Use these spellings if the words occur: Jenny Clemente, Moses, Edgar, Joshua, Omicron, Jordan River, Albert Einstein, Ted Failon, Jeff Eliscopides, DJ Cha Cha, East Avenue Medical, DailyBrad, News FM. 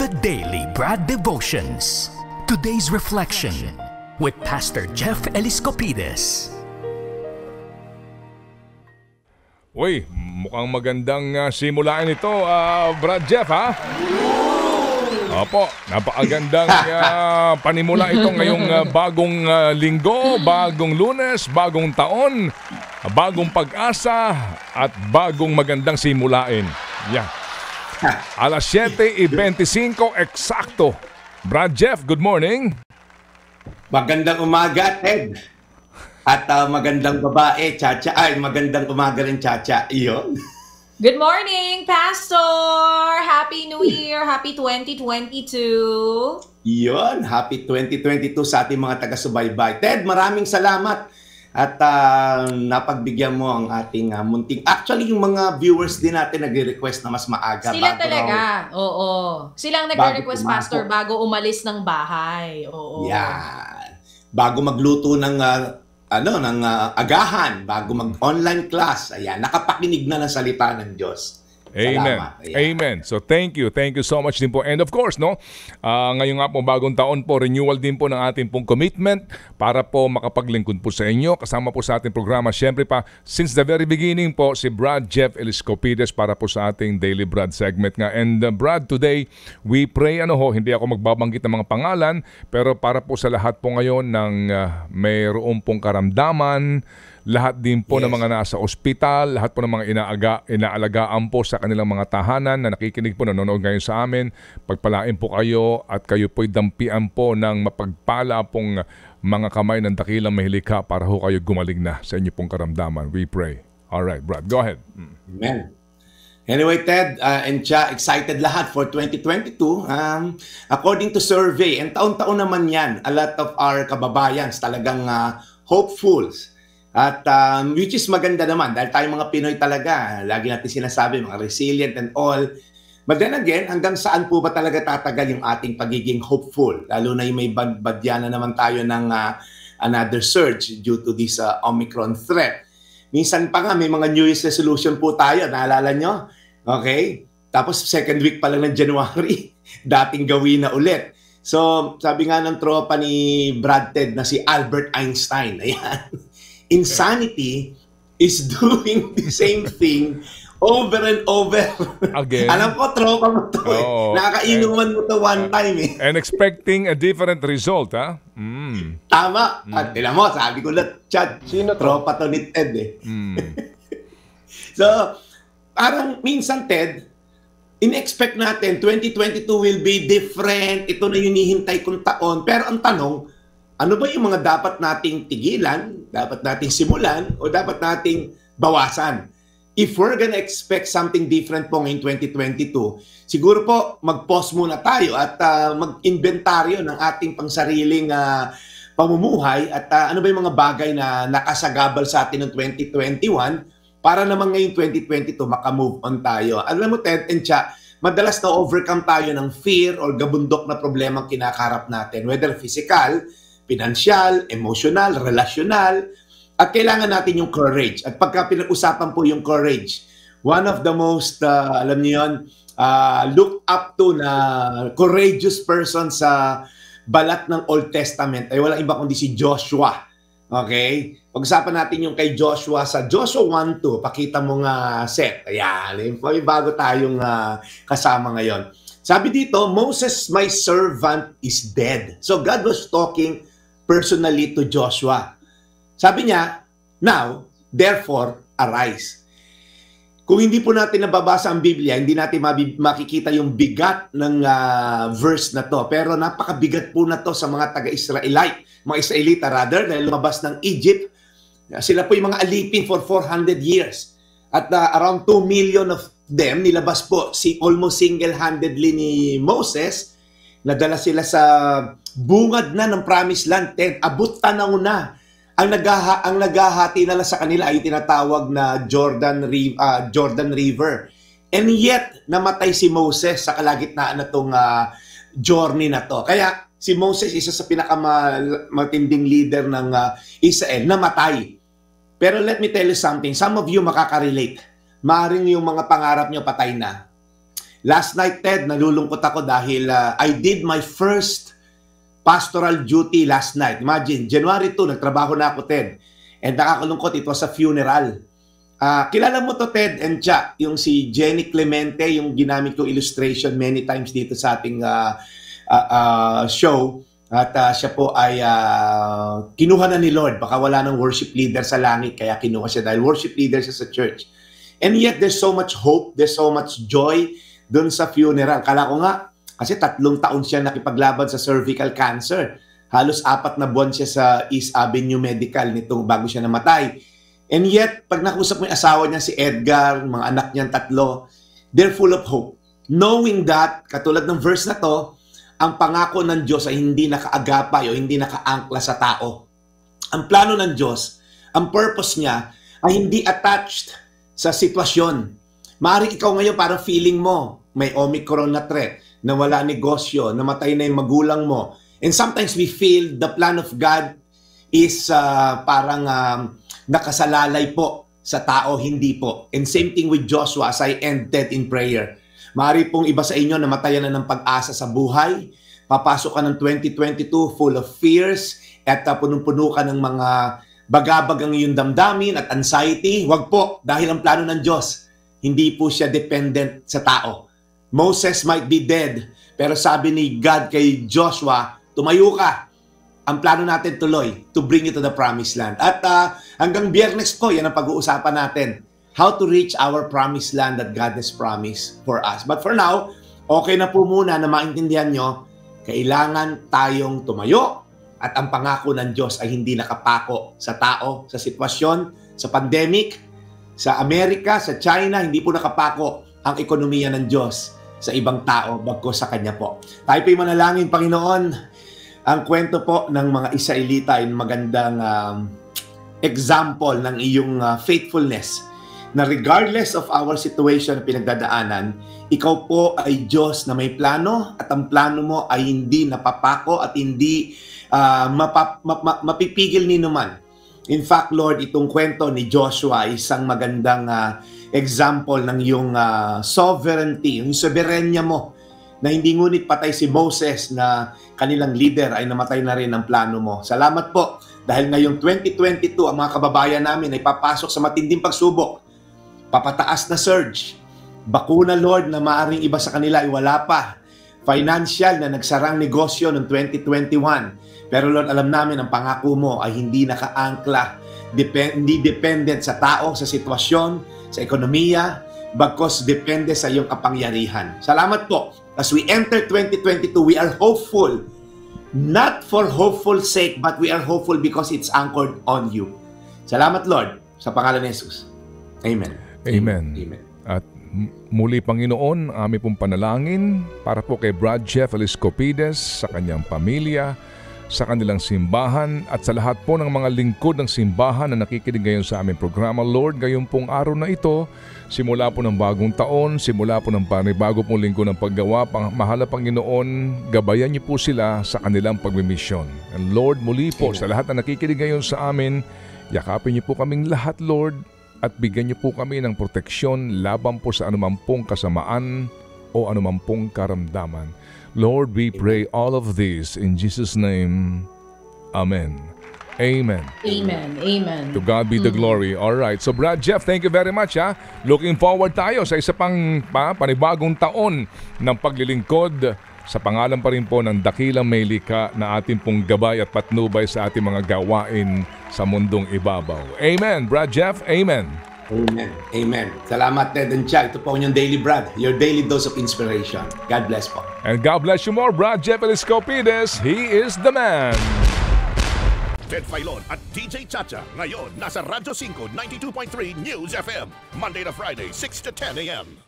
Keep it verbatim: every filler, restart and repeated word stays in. The Daily Brad Devotions. Today's Reflection with Pastor Jeff Eliscopides. Uy, mukhang magandang uh, simulaan ito, uh, Brad Jeff, ha? Opo, napakagandang uh, panimula ito ngayong uh, bagong uh, linggo, bagong Lunes, bagong taon, bagong pag-asa, at bagong magandang simulain. Yeah. Alas siete y veinticinco, eksakto. Brad Jeff, good morning. Magandang umaga, Ted. At uh, magandang babae, Cha Cha. Ay, magandang umaga rin, Cha Cha. Iyon. Good morning, Pastor! Happy New Year! Happy twenty twenty-two! Iyon, happy twenty twenty-two sa ating mga taga-subaybay. Ted, maraming salamat. At uh, napagbigyan mo ang ating uh, munting. Actually, yung mga viewers din natin nagre-request na mas maaga. Sila talaga, raw, oo. Silang nagre-request, Pastor, bago umalis ng bahay. Oo. Yeah. Bago magluto ng, uh, ano, ng uh, agahan, bago mag-online class. Ayan, nakapakinig na ng salita ng Diyos. Amen. Amen. So thank you. Thank you so much din po. And of course, no, uh, ngayon nga po bagong taon po, renewal din po ng ating pong commitment para po makapaglingkod po sa inyo. Kasama po sa ating programa, syempre pa, since the very beginning po, si Brad Jeff Eliscopides para po sa ating Daily Brad segment nga. And uh, Brad, today, we pray, ano ho, hindi ako magbabanggit ng mga pangalan, pero para po sa lahat po ngayon ng uh, mayroong pong karamdaman, lahat din po yes. ng mga nasa ospital, lahat po ng mga inaaga, inaalagaan po sa kanilang mga tahanan na nakikinig po, nanonood ngayon sa amin. Pagpalain po kayo at kayo po'y dampian po ng mapagpala pong mga kamay ng dakilang mahilikha para ho kayo gumaling na sa inyo pong karamdaman. We pray. Alright, Brad, go ahead. Amen. Anyway, Ted uh, and Cha, excited lahat for twenty twenty-two. Um, according to survey, and taon-taon naman yan, a lot of our kababayans talagang uh, hopefuls. At um, which is maganda naman dahil tayong mga Pinoy talaga, lagi natin sinasabi, mga resilient and all. But then again, hanggang saan po ba talaga tatagal yung ating pagiging hopeful? Lalo na yung may badbadya na naman tayo ng uh, another surge due to this uh, Omicron threat. Minsan pa nga, may mga New Year's resolution po tayo, naalala nyo? Okay? Tapos second week pa lang ng January, dating gawin na ulit. So, sabi nga ng tropa ni Brad Ted na si Albert Einstein, ayan. Insanity is doing the same thing over and over. Again. Alam ko, tropa mo to eh. Oh, nakakainuman mo to one uh, time eh. And expecting a different result, ha? Mm. Tama. Mm. At tila mo, sabi ko na, Chad, sino tropa to ni Ted eh. Mm. So, parang minsan, Ted, in-expect natin, twenty twenty-two will be different. Ito na yung hinihintay kong taon. Pero ang tanong, ano ba yung mga dapat nating tigilan, dapat nating simulan, o dapat nating bawasan? If we're gonna expect something different po ngayong twenty twenty-two, siguro po mag-pause muna tayo at uh, mag-inventaryo ng ating pangsariling uh, pamumuhay at uh, ano ba yung mga bagay na nakasagabal sa atin ng twenty twenty-one para naman ngayong twenty twenty-two makamove on tayo. Alam mo, Ted and Cha, madalas na overcome tayo ng fear or gabundok na problema ang kinakaharap natin, whether physical, financial, emotional, relational, at kailangan natin yung courage. At pagka pinag-usapan po yung courage, one of the most, uh, alam niyo yun, uh, look up to na courageous person sa balat ng Old Testament ay walang iba kundi si Joshua. Okay? Pag-usapan natin yung kay Joshua sa Joshua one two. Pakita mo nga, Seth. Ayan, may bago tayong uh, kasama ngayon. Sabi dito, Moses, my servant, is dead. So God was talking personally to Joshua. Sabi niya, now, therefore, arise. Kung hindi po natin nababasa ang Biblia, hindi natin makikita yung bigat ng uh, verse na to. Pero napakabigat po na to sa mga taga-Israelite, mga Israelita rather, dahil lumabas ng Egypt. Sila po yung mga alipin for four hundred years. At uh, around two million of them, nilabas po si almost single-handedly ni Moses. Nadala sila sa bungad na ng Promised Land. Ten, abot tanaw na. Ang nagaha ang nagahati na lang sa kanila ay tinatawag na Jordan River, uh, Jordan River. And yet namatay si Moses sa kalagitnaan na tong uh, journey na to. Kaya si Moses, isa sa pinakamatinding leader ng uh, Israel, namatay. Pero let me tell you something. Some of you makaka-relate. Maaring yung mga pangarap nyo patay na. Last night, Ted, nalulungkot ako dahil uh, I did my first pastoral duty last night. Imagine, January second, nagtrabaho na ako, Ted. And nakakalungkot, it was a funeral. Uh, kilala mo to, Ted and Cha, yung si Jenny Clemente, yung ginamit ko illustration many times dito sa ating uh, uh, uh, show. At uh, siya po ay uh, kinuha na ni Lord. Baka wala ng worship leader sa langit, kaya kinuha siya dahil worship leader siya sa church. And yet, there's so much hope, there's so much joy doon sa funeral. Kala ko nga, kasi tatlong taon siya nakipaglaban sa cervical cancer. Halos apat na buwan siya sa East Avenue Medical nitong bago siya namatay. And yet, pag nakusap mo yung asawa niya, si Edgar, mga anak niyang tatlo, they're full of hope. Knowing that, katulad ng verse na to, ang pangako ng Diyos ay hindi nakaagapay o hindi nakaangkla sa tao. Ang plano ng Diyos, ang purpose niya ay hindi attached sa sitwasyon. Maaring ikaw ngayon parang feeling mo may Omicron na threat, nawala negosyo, namatay na yung magulang mo. And sometimes we feel the plan of God is uh, parang um, nakasalalay po sa tao, hindi po. And same thing with Joshua as I ended in prayer. Maaari pong iba sa inyo namatayan na ng pag-asa sa buhay. Papasok ka ng twenty twenty-two full of fears at uh, punong-puno ka ng mga bagabagang iyong damdamin at anxiety. Huwag po, dahil ang plano ng Diyos, hindi po siya dependent sa tao. Moses might be dead, pero sabi ni God kay Joshua, tumayo ka. Ang plano natin tuloy, to bring you to the promised land. At uh, hanggang Biyernes po, yan ang pag-uusapan natin. How to reach our promised land that God has promised for us. But for now, okay na po muna na maintindihan nyo, kailangan tayong tumayo at ang pangako ng Diyos ay hindi nakapako sa tao, sa sitwasyon, sa pandemic, sa Amerika, sa China, hindi po nakapako ang ekonomiya ng Diyos sa ibang tao bagko sa Kanya po. Tayo po'y manalangin, Panginoon, ang kwento po ng mga Israelita ay magandang um, example ng iyong uh, faithfulness na regardless of our situation na pinagdadaanan, ikaw po ay Diyos na may plano at ang plano mo ay hindi napapako at hindi uh, mapap map map mapipigil ni naman. In fact, Lord, itong kwento ni Joshua ay isang magandang uh, example ng iyong uh, sovereignty, yung soberenya mo, na hindi ngunit patay si Moses na kanilang leader ay namatay na rin ang plano mo. Salamat po dahil ngayong twenty twenty-two ang mga kababayan namin ay papasok sa matinding pagsubok. Papataas na surge. Bakuna, Lord, na maaring iba sa kanila ay wala pa. Financial na nagsarang negosyo noong twenty twenty-one. Pero Lord, alam namin ang pangako mo ay hindi nakaangkla, Dep- hindi dependent sa tao, sa sitwasyon, sa ekonomiya, bagkos depende sa iyong kapangyarihan. Salamat po. As we enter twenty twenty-two, we are hopeful. Not for hopeful sake, but we are hopeful because it's anchored on you. Salamat, Lord, sa pangalan ni Jesus. Amen. Amen. Amen. At muli, Panginoon, aming pong panalangin para po kay Brad Jeff Eliscopides, sa kanyang pamilya, sa kanilang simbahan at sa lahat po ng mga lingkod ng simbahan na nakikinig ngayon sa aming programa. Lord, gayon pong araw na ito, simula po ng bagong taon, simula po ng panibago pong linggo ng paggawa, pang, mahal na Panginoon, gabayan niyo po sila sa kanilang pagmimisyon. And Lord, muli po sa lahat na nakikinig ngayon sa amin, yakapin niyo po kaming lahat, Lord, at bigyan niyo po kami ng proteksyon laban po sa anumampong kasamaan o anumampong karamdaman. Lord, we pray all of this in Jesus' name. Amen. Amen. Amen. Amen. To God be the glory. All right. So Brad Jeff, thank you very much. Ha? Looking forward tayo sa isa pang pa, panibagong taon ng paglilingkod sa pangalan pa rin po ng dakilang may lika na ating pong gabay at patnubay sa ating mga gawain sa mundong ibabaw. Amen, Brad Jeff. Amen. Amen. Amen. Salamat, Ted and Cha. Ito po ang inyong daily Brad, your daily dose of inspiration. God bless po. And God bless you more, Brad Jeff Eliscopides. He is the man. Ted Failon at D J Cha Cha. Ngayon, nasa Radyo five ninety-two point three News F M. Monday to Friday, six to ten a m